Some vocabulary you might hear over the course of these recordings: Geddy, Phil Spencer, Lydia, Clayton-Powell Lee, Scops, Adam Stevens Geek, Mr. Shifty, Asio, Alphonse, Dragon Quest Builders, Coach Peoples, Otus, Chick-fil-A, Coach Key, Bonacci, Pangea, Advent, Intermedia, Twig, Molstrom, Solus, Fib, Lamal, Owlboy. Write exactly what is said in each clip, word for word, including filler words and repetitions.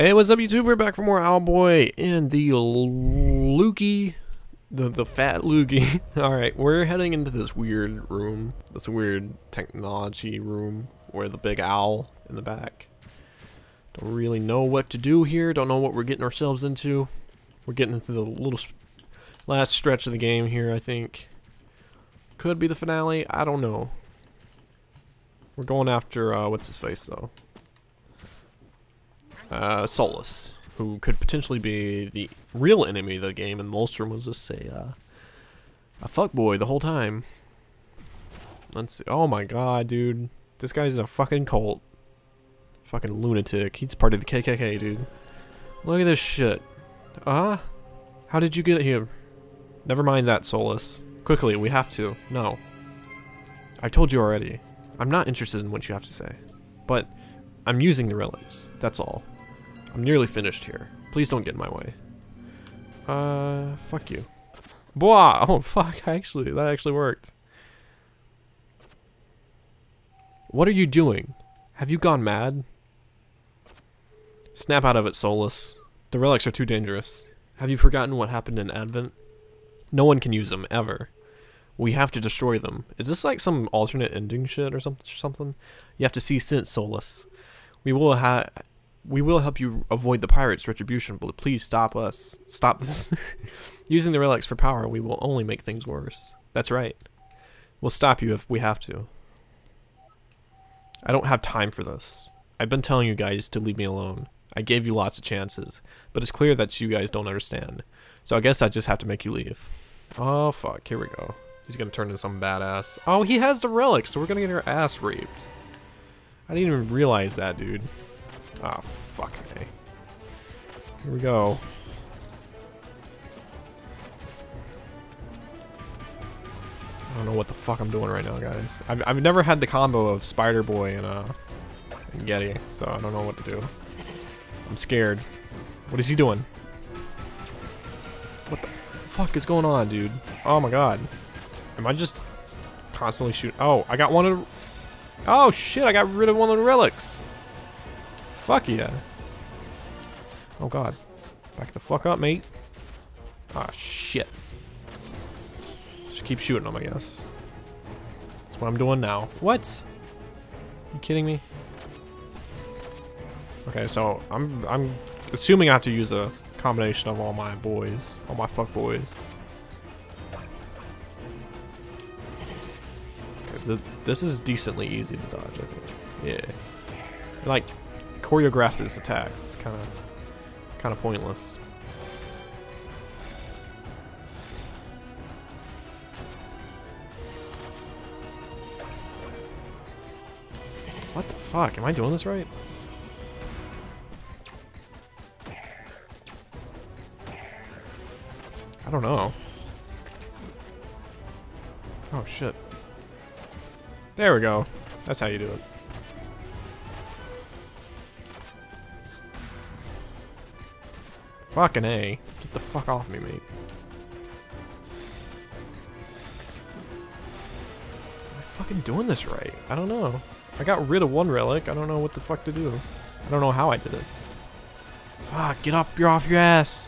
Hey, what's up, YouTube? We're back for more Owlboy and the Loogie, the the fat Loogie. All right, we're heading into this weird room, this weird technology room where the big owl in the back. Don't really know what to do here. Don't know what we're getting ourselves into. We're getting into the little last stretch of the game here, I think. Could be the finale. I don't know. We're going after uh, what's his face though. Uh, Solus, who could potentially be the real enemy of the game, and Molstrom was just a, uh, a fuckboy the whole time. Let's see. Oh my god, dude. This guy's a fucking cult. Fucking lunatic. He's part of the K K K, dude. Look at this shit. Uh-huh. How did you get here? Never mind that, Solus. Quickly, we have to. No. I told you already. I'm not interested in what you have to say. But I'm using the relics. That's all. I'm nearly finished here. Please don't get in my way. Uh, fuck you. Boah! Oh, fuck, actually, that actually worked. What are you doing? Have you gone mad? Snap out of it, Solus. The relics are too dangerous. Have you forgotten what happened in Advent? No one can use them, ever. We have to destroy them. Is this like some alternate ending shit or something? Something? You have to see sense, Solus. We will ha We will help you avoid the pirates' retribution, but please stop us. Stop this. Using the relics for power, we will only make things worse. That's right. We'll stop you if we have to. I don't have time for this. I've been telling you guys to leave me alone. I gave you lots of chances, but it's clear that you guys don't understand. So I guess I just have to make you leave. Oh, fuck. Here we go. He's gonna turn into some badass. Oh, he has the relics, so we're gonna get our ass raped. I didn't even realize that, dude. Ah, oh, fuck me. Here we go. I don't know what the fuck I'm doing right now, guys. I've, I've never had the combo of Spider Boy and uh, and Geddy, so I don't know what to do. I'm scared. What is he doing? What the fuck is going on, dude? Oh my god. Am I just constantly shooting? Oh, I got one of the... Oh shit, I got rid of one of the relics. Fuck yeah. Oh god. Back the fuck up, mate. Ah, shit. Just keep shooting them, I guess. That's what I'm doing now. What? You kidding me? Okay, so I'm I'm assuming I have to use a combination of all my boys. All my fuck boys. Okay, this is decently easy to dodge, I think. Yeah. Like... choreographs his attacks. It's kind of kind of pointless. What the fuck? Am I doing this right? I don't know. Oh shit. There we go. That's how you do it. Fucking A. Get the fuck off me, mate. Am I fucking doing this right? I don't know. I got rid of one relic. I don't know what the fuck to do. I don't know how I did it. Fuck, get up. You're off your ass.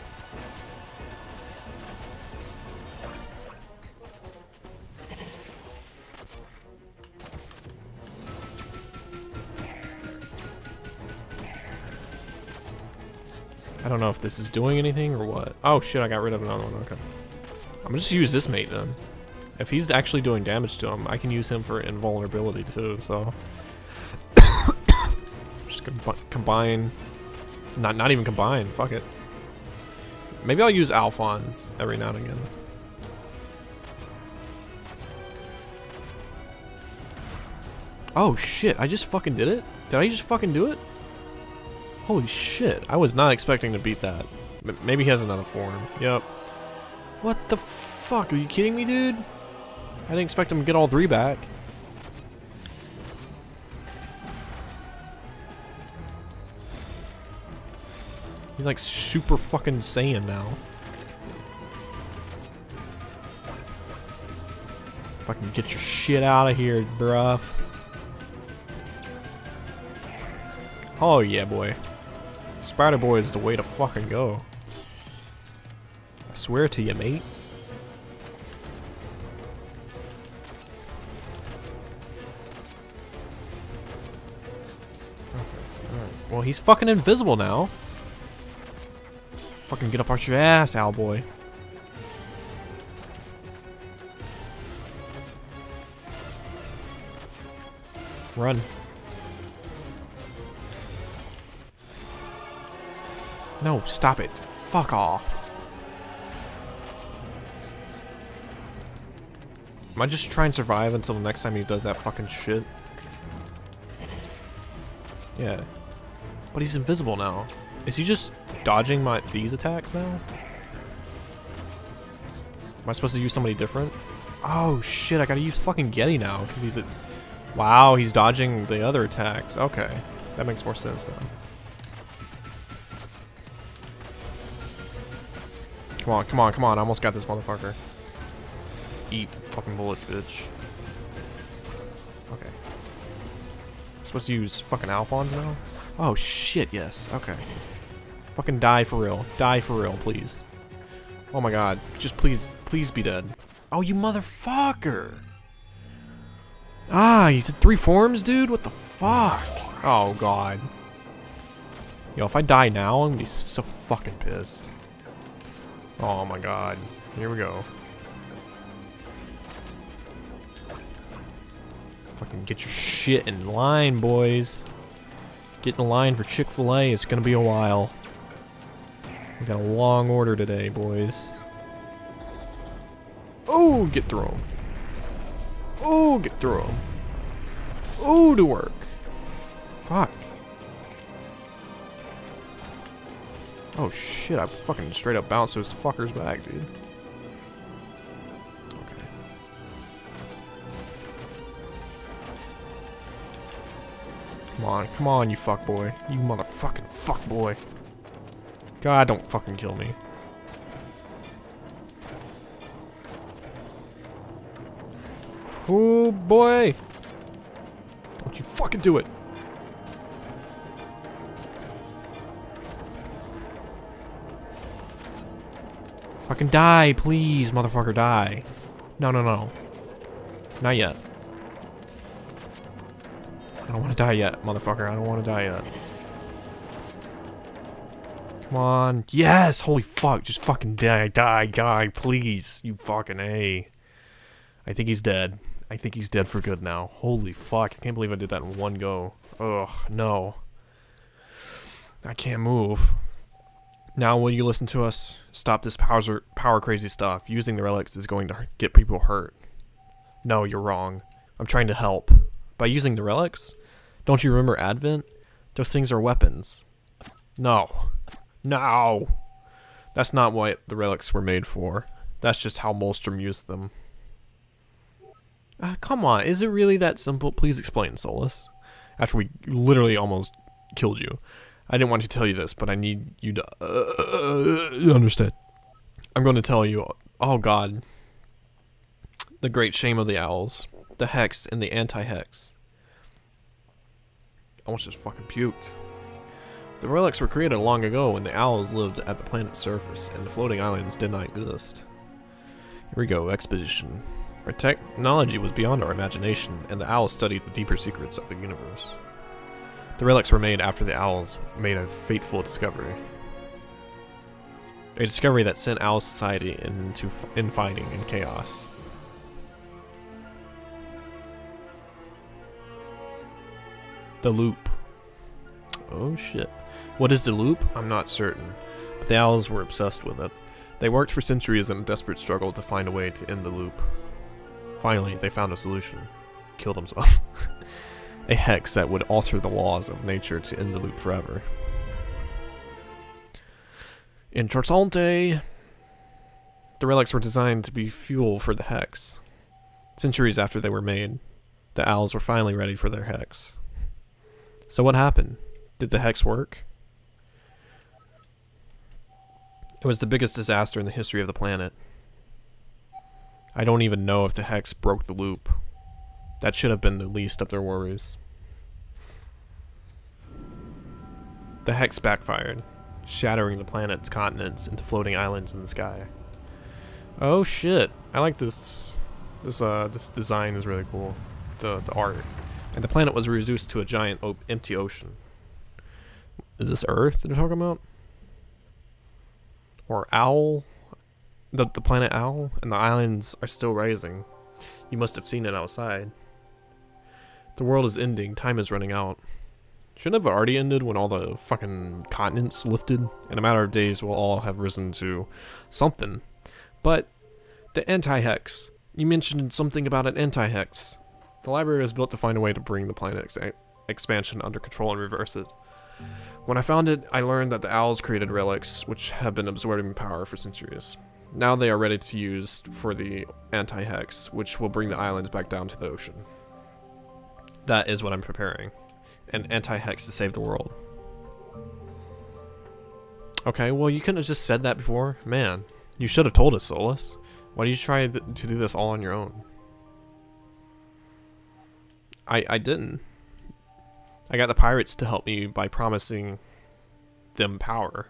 I don't know if this is doing anything or what. Oh shit, I got rid of another one, okay. I'm gonna just use this mate then. If he's actually doing damage to him, I can use him for invulnerability too, so. Just combine, not not even combine, fuck it. Maybe I'll use Alphonse every now and again. Oh shit, I just fucking did it? Did I just fucking do it? Holy shit, I was not expecting to beat that. But maybe he has another form. Yep. What the fuck? Are you kidding me, dude? I didn't expect him to get all three back. He's like super fucking Saiyan now. Fucking get your shit out of here, bruv. Oh yeah, boy. Spider Boy is the way to fucking go. I swear to you, mate. Okay, alright. Well, he's fucking invisible now. Fucking get up out your ass, Owlboy. Run. No, stop it. Fuck off. Am I just trying to survive until the next time he does that fucking shit? Yeah. But he's invisible now. Is he just dodging my these attacks now? Am I supposed to use somebody different? Oh shit, I gotta use fucking Geddy now, because he's a... Wow, he's dodging the other attacks. Okay. That makes more sense now. Come on, come on, come on. I almost got this motherfucker. Eat fucking bullets, bitch. Okay. I'm supposed to use fucking Alphonse now? Oh shit, yes. Okay. Fucking die for real. Die for real, please. Oh my god. Just please, please be dead. Oh, you motherfucker! Ah, you said three forms, dude? What the fuck? Oh god. Yo, if I die now, I'm gonna be so fucking pissed. Oh my god. Here we go. Fucking get your shit in line, boys. Get in line for Chick-fil-A. It's gonna be a while. We got a long order today, boys. Oh, get through him. Oh, get through him. Oh, to work. Fuck. Oh shit, I fucking straight up bounced those fuckers back, dude. Come on, come on, you fuck boy. You motherfucking fuck boy. God, don't fucking kill me. Oh boy! Don't you fucking do it! Fucking die, please, motherfucker, die. No, no, no. Not yet. I don't want to die yet, motherfucker. I don't want to die yet. Come on. Yes! Holy fuck. Just fucking die, die, die, please. You fucking A. I think he's dead. I think he's dead for good now. Holy fuck. I can't believe I did that in one go. Ugh, no. I can't move. Now will you listen to us? Stop this power, power crazy stuff. Using the relics is going to get people hurt. No, you're wrong. I'm trying to help. By using the relics? Don't you remember Advent? Those things are weapons. No. No! That's not what the relics were made for. That's just how Molstrom used them. Uh, come on, is it really that simple? Please explain, Solus. After we literally almost killed you. I didn't want to tell you this, but I need you to uh, understand. I'm going to tell you, oh god. The great shame of the owls. The hex and the anti-hex. I almost just fucking puked. The relics were created long ago when the owls lived at the planet's surface and the floating islands did not exist. Here we go, expedition. Our technology was beyond our imagination, and the owls studied the deeper secrets of the universe. The relics were made after the owls made a fateful discovery. A discovery that sent owl society into infighting and chaos. The loop. Oh shit. What is the loop? I'm not certain, but the owls were obsessed with it. They worked for centuries in a desperate struggle to find a way to end the loop. Finally, they found a solution. Kill themselves. A hex that would alter the laws of nature to end the loop forever. Interessante. The relics were designed to be fuel for the hex. Centuries after they were made, the owls were finally ready for their hex. So what happened? Did the hex work? It was the biggest disaster in the history of the planet. I don't even know if the hex broke the loop. That should have been the least of their worries. The hex backfired, shattering the planet's continents into floating islands in the sky. Oh shit! I like this. This uh, this design is really cool. The the art. And the planet was reduced to a giant op empty ocean. Is this Earth they're talking about? Or Owl? The the planet Owl, and the islands are still rising. You must have seen it outside. The world is ending. Time is running out. Shouldn't have already ended when all the fucking continents lifted. In a matter of days, we'll all have risen to something. But the anti-hex. You mentioned something about an anti-hex. The library was built to find a way to bring the planet ex expansion under control and reverse it. When I found it, I learned that the owls created relics, which have been absorbing power for centuries. Now they are ready to use for the anti-hex, which will bring the islands back down to the ocean. That is what I'm preparing. An anti-hex to save the world. Okay, well you couldn't have just said that before. Man, you should have told us, Solus. Why do you try th to do this all on your own? I, I didn't. I got the pirates to help me by promising them power.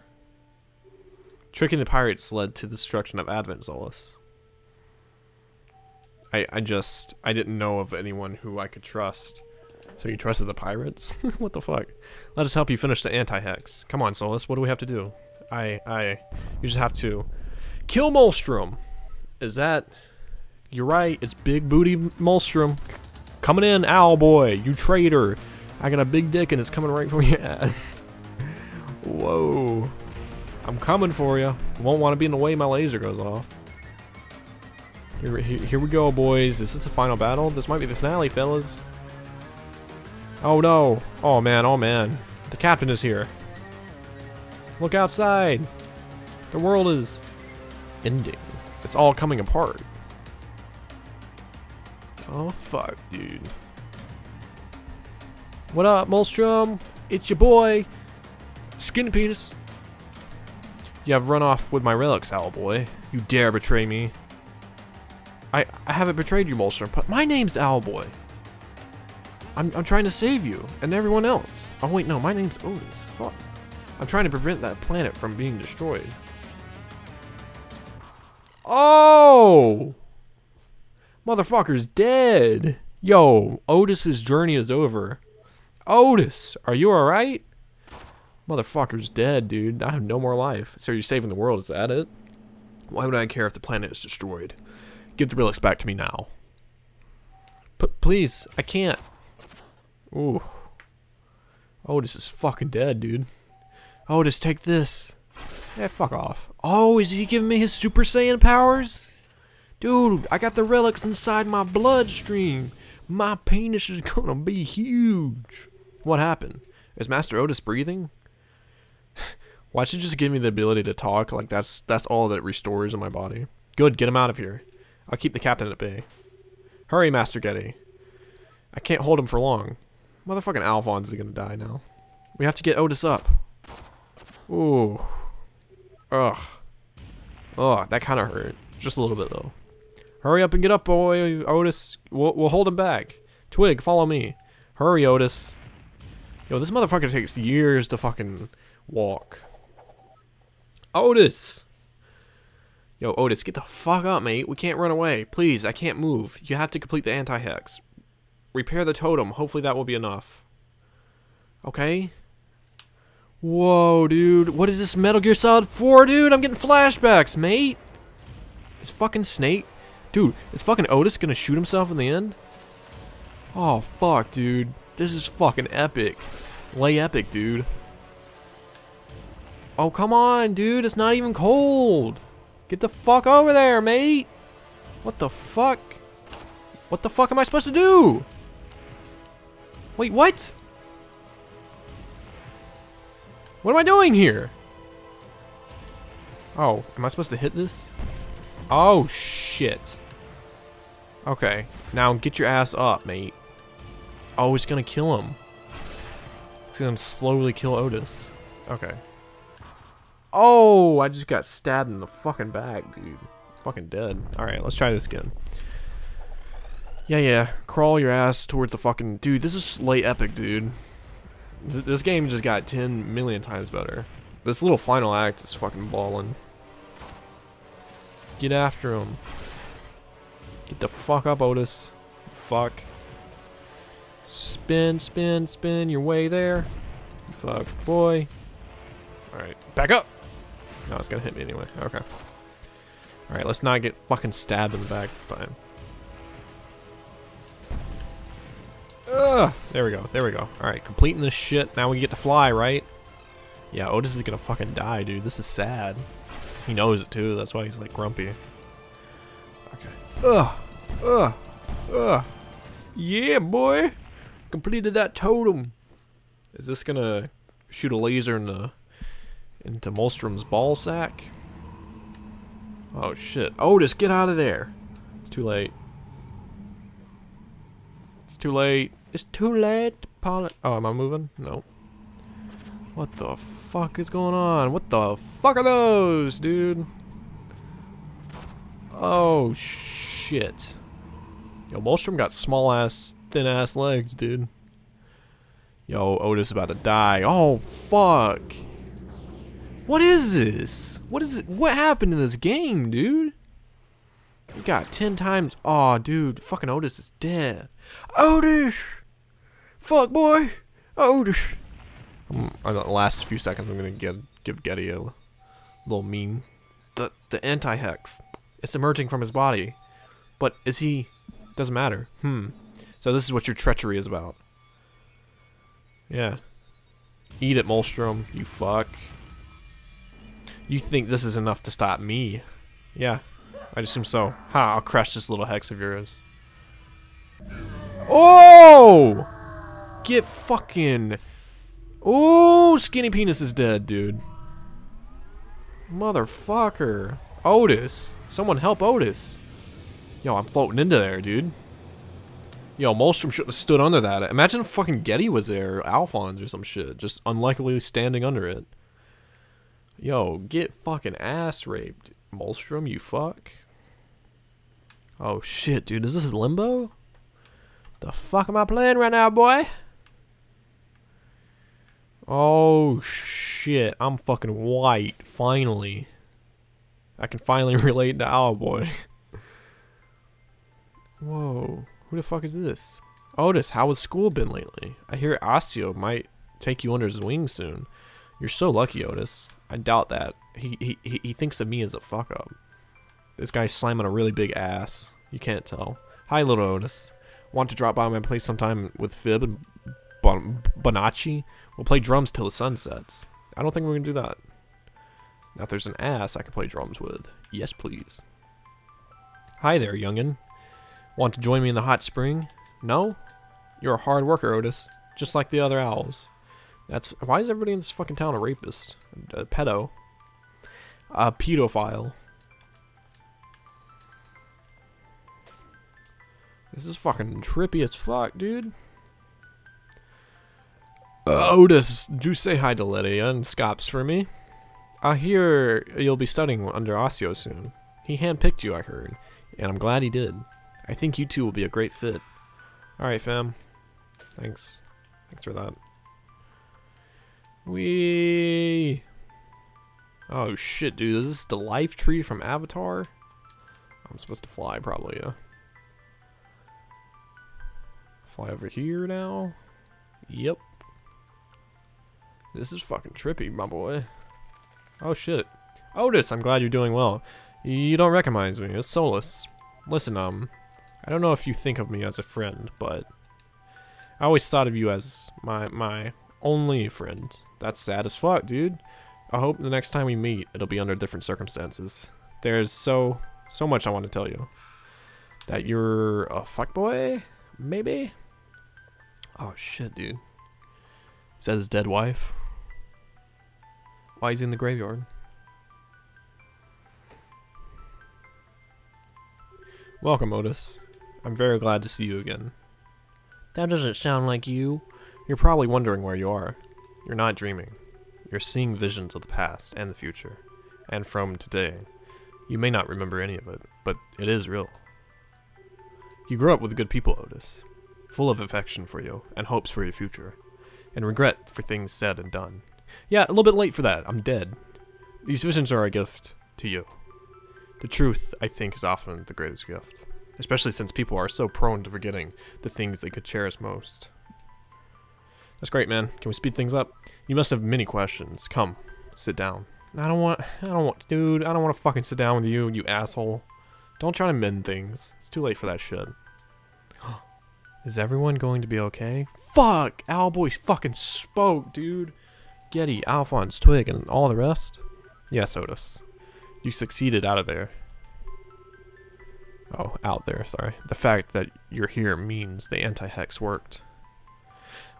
Tricking the pirates led to the destruction of Advent, Solus. I, I just, I didn't know of anyone who I could trust. So you trusted the pirates? What the fuck? Let us help you finish the anti-hex. Come on, Solus, what do we have to do? I, I, you just have to kill Molstrom. Is that, you're right, it's big booty Molstrom. Coming in, Owlboy, you traitor. I got a big dick and it's coming right for your ass. Whoa. I'm coming for you. Won't want to be in the way my laser goes off. Here, here, here we go, boys. Is this the final battle? This might be the finale, fellas. Oh no. Oh man, oh man. The captain is here. Look outside. The world is ending. It's all coming apart. Oh fuck, dude. What up, Molstrom? It's your boy, Skinny Penis. You have run off with my relics, Owlboy. You dare betray me. I I haven't betrayed you, Molstrom, but my name's Owlboy. I'm, I'm trying to save you and everyone else. Oh wait, no, my name's Otus. Fuck. I'm trying to prevent that planet from being destroyed. Oh! Motherfucker's dead. Yo, Otus's journey is over. Otus, are you alright? Motherfucker's dead, dude. I have no more life. So you're saving the world, is that it? Why would I care if the planet is destroyed? Give the relics back to me now. P please, I can't. Ooh. Otus is fucking dead, dude. Otus, take this. Yeah, fuck off. Oh, is he giving me his Super Saiyan powers? Dude, I got the relics inside my bloodstream. My penis is gonna be huge. What happened? Is Master Otus breathing? Why should you just give me the ability to talk? Like that's that's all that it restores in my body. Good, get him out of here. I'll keep the captain at bay. Hurry, Master Geddy. I can't hold him for long. Motherfucking Alphonse is gonna die now. We have to get Otus up. Ooh. Ugh. Ugh, that kinda hurt. Just a little bit though. Hurry up and get up, boy, Otus. We'll, we'll hold him back. Twig, follow me. Hurry, Otus. Yo, this motherfucker takes years to fucking walk. Otus! Yo, Otus, get the fuck up, mate. We can't run away. Please, I can't move. You have to complete the anti-hex. Repair the totem. Hopefully that will be enough. Okay. Whoa, dude. What is this Metal Gear Solid four, dude? I'm getting flashbacks, mate. Is fucking Snake... Dude, is fucking Otus gonna shoot himself in the end? Oh, fuck, dude. This is fucking epic. Lay epic, dude. Oh, come on, dude. It's not even cold. Get the fuck over there, mate. What the fuck? What the fuck am I supposed to do? Wait, what? What am I doing here? Oh, am I supposed to hit this? Oh, shit. Okay. Now get your ass up, mate. Oh, he's gonna kill him. He's gonna slowly kill Otus. Okay. Oh, I just got stabbed in the fucking back, dude. Fucking dead. Alright, let's try this again. Yeah, yeah. Crawl your ass towards the fucking... Dude, this is late epic, dude. Th this game just got ten million times better. This little final act is fucking ballin'. Get after him. Get the fuck up, Otus. Fuck. Spin, spin, spin your way there. You fuck boy. Alright, back up! No, it's gonna hit me anyway. Okay. Alright, let's not get fucking stabbed in the back this time. Ugh! There we go, there we go. Alright, completing this shit. Now we get to fly, right? Yeah, Otus is gonna fucking die, dude. This is sad. He knows it too, that's why he's like grumpy. Okay. Ugh! Ugh! Ugh! Yeah, boy! Completed that totem! Is this gonna shoot a laser in the... into Molstrom's ball sack? Oh shit. Otus, get out of there! It's too late. It's too late. It's too late to poly- Oh, am I moving? No. What the fuck is going on? What the fuck are those, dude? Oh shit. Yo, Molstrom got small ass, thin ass legs, dude. Yo, Otus about to die. Oh fuck. What is this? What is it? What happened in this game, dude? You got ten times. Aw, oh, dude, fucking Otus is dead. Otus, fuck boy, Otus. I'm, I'm, the last few seconds, I'm gonna give give Geddy a little meme. The the anti-hex. It's emerging from his body, but is he? Doesn't matter. Hmm. So this is what your treachery is about. Yeah. Eat it, Molstrom. You fuck. You think this is enough to stop me? Yeah, I assume so. Ha, huh, I'll crush this little hex of yours. Oh! Get fucking... Oh, Skinny Penis is dead, dude. Motherfucker. Otus. Someone help Otus. Yo, I'm floating into there, dude. Yo, Molstrom should have stood under that. Imagine if fucking Geddy was there, or Alphonse or some shit, just unluckily standing under it. Yo, get fucking ass raped, Molstrom, you fuck. Oh shit, dude, is this limbo? The fuck am I playing right now, boy? Oh shit, I'm fucking white, finally. I can finally relate to Owlboy. Whoa, who the fuck is this? Otus, how has school been lately? I hear Asio might take you under his wing soon. You're so lucky, Otus. I doubt that. He, he he thinks of me as a fuck up. This guy's slamming a really big ass. You can't tell. Hi, little Otus. Want to drop by my place sometime with Fib and bon Bonacci? We'll play drums till the sun sets. I don't think we're gonna do that. Now if there's an ass I can play drums with. Yes, please. Hi there, youngin. Want to join me in the hot spring? No? You're a hard worker, Otus. Just like the other owls. That's why is everybody in this fucking town a rapist, a pedo, a pedophile? This is fucking trippy as fuck, dude. Uh, Otus, do say hi to Lydia and Scops for me. I hear you'll be studying under Asio soon. He handpicked you, I heard, and I'm glad he did. I think you two will be a great fit. All right, fam. Thanks. Thanks for that. Wee. Oh shit, dude, is this the life tree from Avatar? I'm supposed to fly probably, yeah. Fly over here now. Yep. This is fucking trippy, my boy. Oh shit. Otus, I'm glad you're doing well. You don't recognize me, it's Solus. Listen, um, I don't know if you think of me as a friend, but I always thought of you as my my only friend. That's sad as fuck, dude. I hope the next time we meet, it'll be under different circumstances. There's so, so much I want to tell you. That you're a fuckboy? Maybe? Oh shit, dude. Is that his dead wife? Why is he in the graveyard? Welcome, Otus. I'm very glad to see you again. That doesn't sound like you. You're probably wondering where you are. You're not dreaming. You're seeing visions of the past and the future, and from today. You may not remember any of it, but it is real. You grew up with good people, Otus, full of affection for you and hopes for your future. and regret for things said and done. Yeah, a little bit late for that. I'm dead. These visions are a gift to you. The truth, I think, is often the greatest gift, especially since people are so prone to forgetting the things they could cherish most. That's great, man. Can we speed things up? You must have many questions. Come, sit down. I don't want, I don't want, dude, I don't want to fucking sit down with you, you asshole. Don't try to mend things. It's too late for that shit. Is everyone going to be okay? Fuck! Owlboy fucking spoke, dude. Geddy, Alphonse, Twig, and all the rest? Yes, Otus. You succeeded out of there. Oh, out there, sorry. The fact that you're here means the anti-hex worked.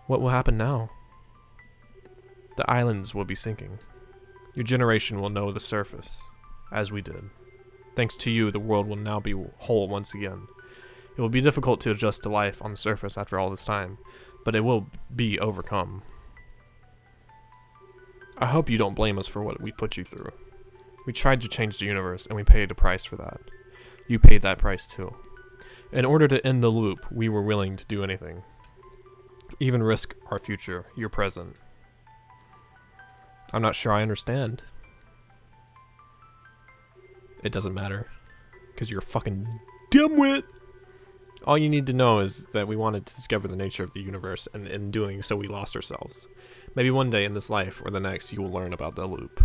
What will happen now? The islands will be sinking. Your generation will know the surface, as we did. Thanks to you, the world will now be whole once again. It will be difficult to adjust to life on the surface after all this time, but it will be overcome. I hope you don't blame us for what we put you through. We tried to change the universe, and we paid a price for that. You paid that price too. In order to end the loop, we were willing to do anything. Even risk our future, your present. I'm not sure I understand. It doesn't matter, because you're a fucking dimwit! All you need to know is that we wanted to discover the nature of the universe, and in doing so we lost ourselves. Maybe one day in this life, or the next, you will learn about the loop.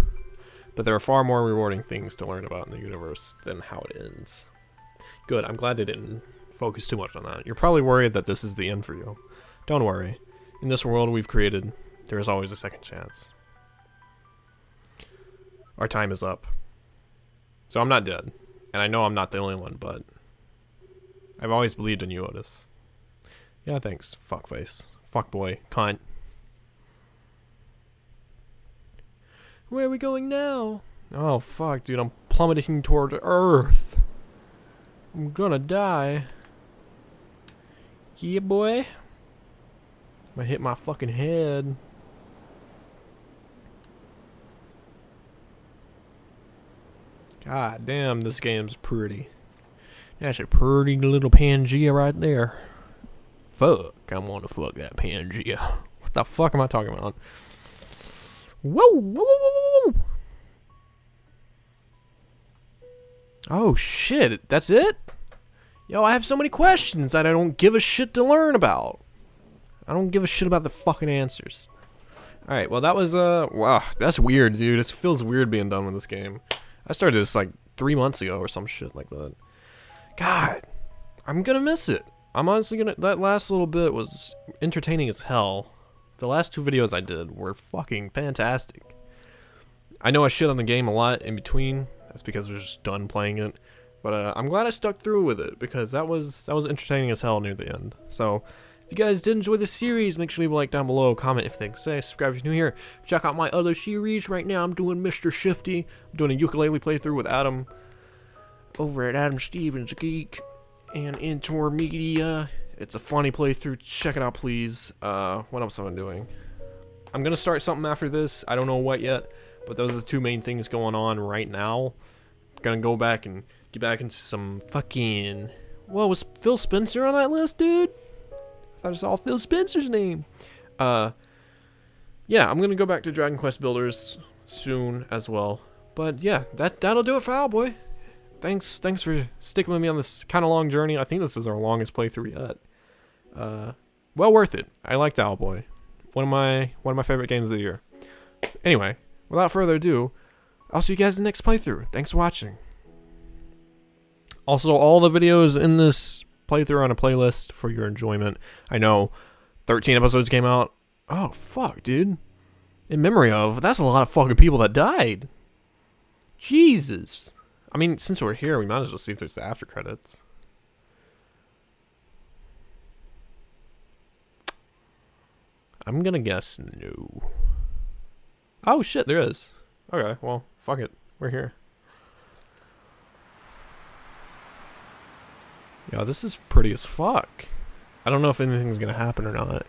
But there are far more rewarding things to learn about in the universe than how it ends. Good, I'm glad they didn't focus too much on that. You're probably worried that this is the end for you. Don't worry. In this world we've created, there is always a second chance. Our time is up. So I'm not dead. And I know I'm not the only one, but... I've always believed in you, Otus. Yeah, thanks. Fuckface. Fuckboy. Cunt. Where are we going now? Oh, fuck, dude. I'm plummeting toward Earth. I'm gonna die. Yeah, boy. I hit my fucking head. God damn, this game's pretty. That's a pretty little Pangea right there. Fuck, I wanna fuck that Pangea. What the fuck am I talking about? Whoa, whoa, whoa, whoa. Oh shit, that's it? Yo, I have so many questions that I don't give a shit to learn about. I don't give a shit about the fucking answers. Alright, well that was, uh, wow, that's weird, dude. It feels weird being done with this game. I started this like three months ago or some shit like that. God, I'm gonna miss it. I'm honestly gonna, that last little bit was entertaining as hell. The last two videos I did were fucking fantastic. I know I shit on the game a lot in between. That's because I was just done playing it. But uh, I'm glad I stuck through with it because that was, that was entertaining as hell near the end. So, if you guys did enjoy this series, make sure you leave a like down below, comment if things say, subscribe if you're new here. Check out my other series. Right now I'm doing Mister Shifty. I'm doing a ukulele playthrough with Adam over at Adam Stevens Geek and Intermedia. It's a funny playthrough. Check it out, please. Uh, what else am I doing? I'm going to start something after this. I don't know what yet, but those are the two main things going on right now. I'm going to go back and get back into some fucking... Whoa, was Phil Spencer on that list, dude? I thought I saw Phil Spencer's name. Uh, yeah, I'm going to go back to Dragon Quest Builders soon as well. But yeah, that, that'll do it for Owlboy. Thanks, thanks for sticking with me on this kind of long journey. I think this is our longest playthrough yet. Uh, well worth it. I liked Owlboy. One of my one of my favorite games of the year. So anyway, without further ado, I'll see you guys in the next playthrough. Thanks for watching. Also, all the videos in this playthrough are on a playlist for your enjoyment. I know thirteen episodes came out. Oh, fuck, dude. In memory of, that's a lot of fucking people that died. Jesus. I mean, since we're here, we might as well see if there's the after credits. I'm gonna guess no. Oh shit, there is. Okay, well, fuck it. We're here. Yeah, this is pretty as fuck. I don't know if anything's gonna happen or not.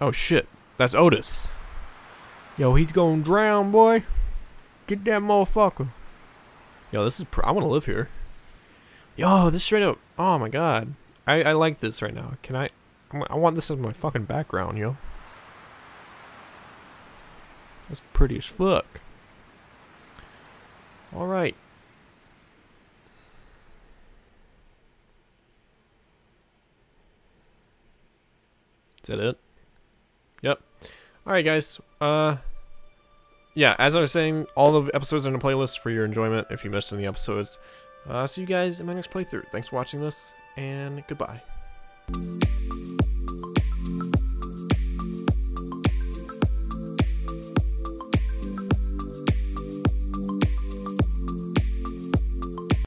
Oh shit, that's Otus. Yo, he's gonna drown, boy. Get that motherfucker. Yo, this is pr- I wanna live here. Yo, this straight up. Oh my god. I, I like this right now. Can I? I want this as my fucking background, yo. That's pretty as fuck. Alright. Is that it? Yep. Alright, guys. Uh, yeah, as I was saying, all the episodes are in a playlist for your enjoyment if you missed any episodes. Uh, see you guys in my next playthrough. Thanks for watching this, and goodbye.